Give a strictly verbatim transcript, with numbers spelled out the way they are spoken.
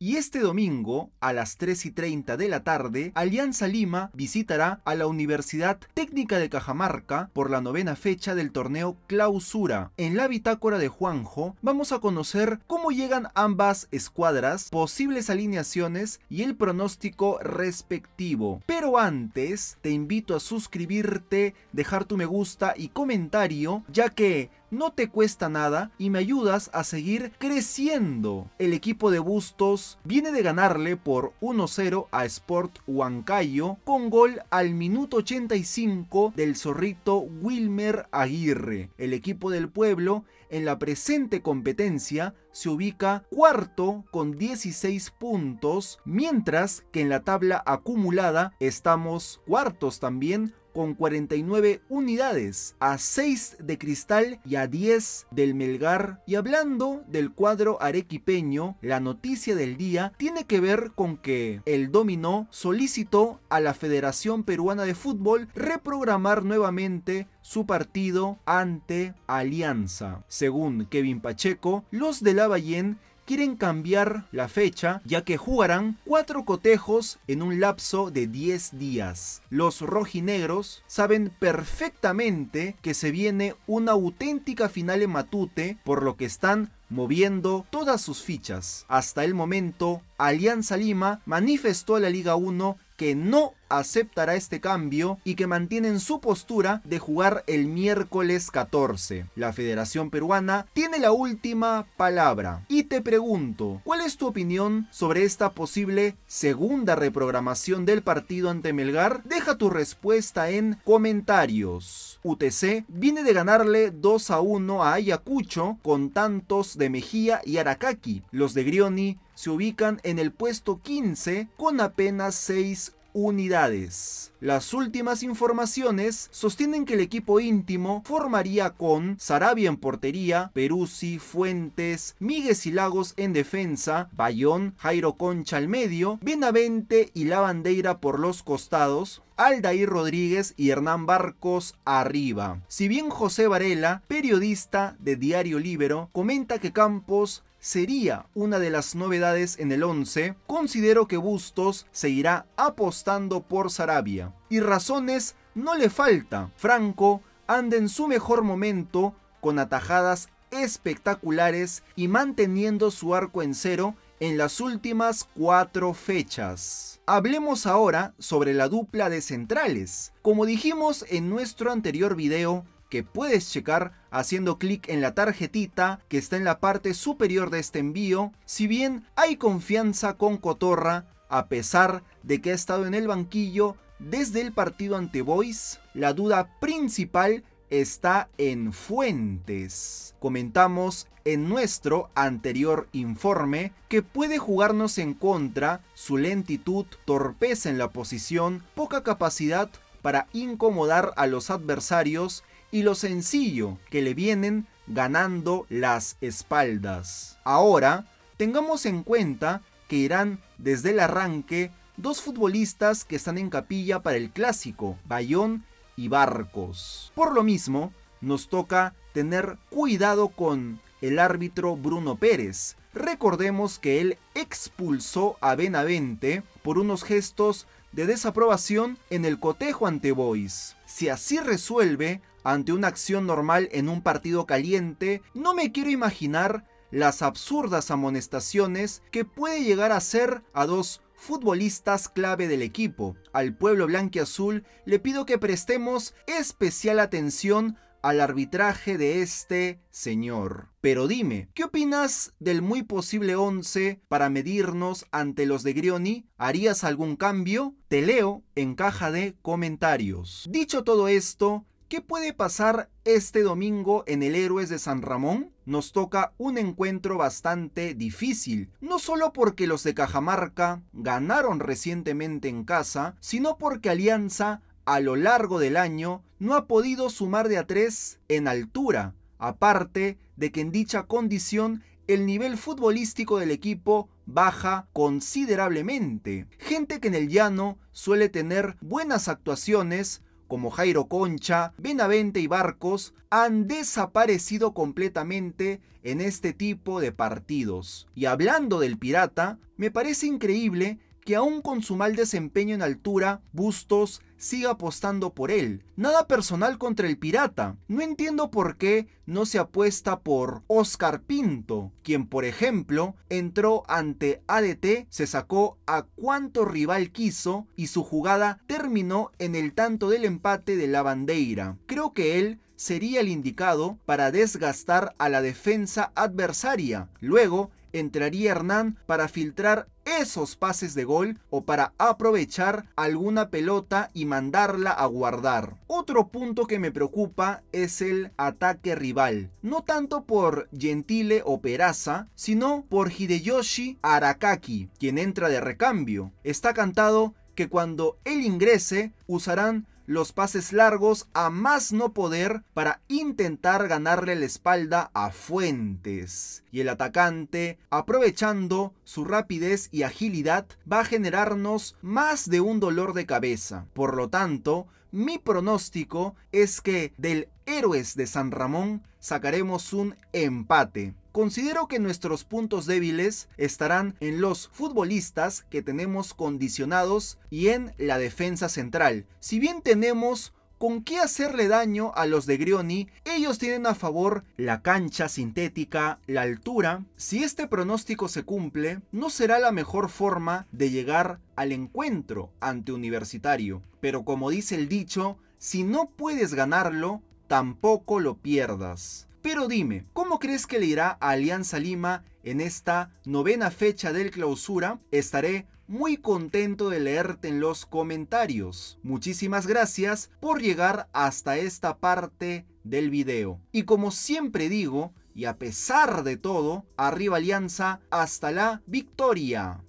Y este domingo, a las tres y treinta de la tarde, Alianza Lima visitará a la Universidad Técnica de Cajamarca por la novena fecha del torneo Clausura. En la bitácora de Juanjo vamos a conocer cómo llegan ambas escuadras, posibles alineaciones y el pronóstico respectivo. Pero antes, te invito a suscribirte, dejar tu me gusta y comentario, ya que no te cuesta nada y me ayudas a seguir creciendo. El equipo de Bustos viene de ganarle por uno cero a Sport Huancayo con gol al minuto ochenta y cinco del zorrito Wilmer Aguirre. El equipo del pueblo en la presente competencia se ubica cuarto con dieciséis puntos, mientras que en la tabla acumulada estamos cuartos también con cuarenta y nueve unidades, a seis de Cristal y a diez del Melgar. Y hablando del cuadro arequipeño, la noticia del día tiene que ver con que el dominó solicitó a la Federación Peruana de Fútbol reprogramar nuevamente su partido ante Alianza. Según Kevin Pacheco, los de La Vallén quieren cambiar la fecha, ya que jugarán cuatro cotejos en un lapso de diez días. Los rojinegros saben perfectamente que se viene una auténtica final en Matute, por lo que están moviendo todas sus fichas. Hasta el momento, Alianza Lima manifestó a la Liga uno que no aceptará este cambio y que mantienen su postura de jugar el miércoles catorce. La Federación Peruana tiene la última palabra. Y te pregunto, ¿cuál es tu opinión sobre esta posible segunda reprogramación del partido ante Melgar? Deja tu respuesta en comentarios. U T C viene de ganarle dos a uno a Ayacucho con tantos de Mejía y Arakaki. Los de Grioni se ubican en el puesto quince con apenas seis unidades. Las últimas informaciones sostienen que el equipo íntimo formaría con Saravia en portería, Peruzzi, Fuentes, Míguez y Lagos en defensa, Bayón, Jairo Concha al medio, Benavente y La Bandera por los costados, Aldair Rodríguez y Hernán Barcos arriba. Si bien José Varela, periodista de Diario Líbero, comenta que Campos sería una de las novedades en el once, considero que Bustos seguirá apostando por Saravia. Y razones no le falta. Franco anda en su mejor momento con atajadas espectaculares y manteniendo su arco en cero en las últimas cuatro fechas. Hablemos ahora sobre la dupla de centrales. Como dijimos en nuestro anterior video, que puedes checar haciendo clic en la tarjetita que está en la parte superior de este envío, si bien hay confianza con Cotorra, a pesar de que ha estado en el banquillo desde el partido ante Boys, la duda principal está en Fuentes. Comentamos en nuestro anterior informe que puede jugarnos en contra su lentitud, torpeza en la posición, poca capacidad para incomodar a los adversarios y lo sencillo que le vienen ganando las espaldas. Ahora, tengamos en cuenta que irán desde el arranque dos futbolistas que están en capilla para el clásico, Bayón y Barcos. Por lo mismo, nos toca tener cuidado con el árbitro Bruno Pérez. Recordemos que él expulsó a Benavente por unos gestos de desaprobación en el cotejo ante Boys. Si así resuelve ante una acción normal en un partido caliente, no me quiero imaginar las absurdas amonestaciones que puede llegar a hacer a dos futbolistas clave del equipo. Al pueblo blanquiazul le pido que prestemos especial atención al arbitraje de este señor. Pero dime, ¿qué opinas del muy posible once para medirnos ante los de Grioni? ¿Harías algún cambio? Te leo en caja de comentarios. Dicho todo esto, ¿qué puede pasar este domingo en el Héroes de San Ramón? Nos toca un encuentro bastante difícil, no solo porque los de Cajamarca ganaron recientemente en casa, sino porque Alianza a lo largo del año no ha podido sumar de a tres en altura, aparte de que en dicha condición el nivel futbolístico del equipo baja considerablemente. Gente que en el llano suele tener buenas actuaciones como Jairo Concha, Benavente y Barcos han desaparecido completamente en este tipo de partidos. Y hablando del Pirata, me parece increíble que aún con su mal desempeño en altura, Bustos siga apostando por él. Nada personal contra el Pirata. No entiendo por qué no se apuesta por Oscar Pinto, quien por ejemplo entró ante A D T, se sacó a cuanto rival quiso y su jugada terminó en el tanto del empate de La Bandera. Creo que él sería el indicado para desgastar a la defensa adversaria. Luego entraría Hernán para filtrar esos pases de gol o para aprovechar alguna pelota y mandarla a guardar. Otro punto que me preocupa es el ataque rival, no tanto por Gentile o Peraza, sino por Hideyoshi Arakaki, quien entra de recambio. Está cantado que cuando él ingrese usarán los pases largos a más no poder para intentar ganarle la espalda a Fuentes. Y el atacante, aprovechando su rapidez y agilidad, va a generarnos más de un dolor de cabeza. Por lo tanto, mi pronóstico es que del Héroes de San Ramón sacaremos un empate. Considero que nuestros puntos débiles estarán en los futbolistas que tenemos condicionados y en la defensa central. Si bien tenemos con qué hacerle daño a los de Grioni, ellos tienen a favor la cancha sintética, la altura. Si este pronóstico se cumple, no será la mejor forma de llegar al encuentro ante Universitario. Pero como dice el dicho, si no puedes ganarlo, tampoco lo pierdas. Pero dime, ¿cómo crees que le irá a Alianza Lima en esta novena fecha del Clausura? Estaré muy contento de leerte en los comentarios. Muchísimas gracias por llegar hasta esta parte del video. Y como siempre digo, y a pesar de todo, arriba Alianza, hasta la victoria.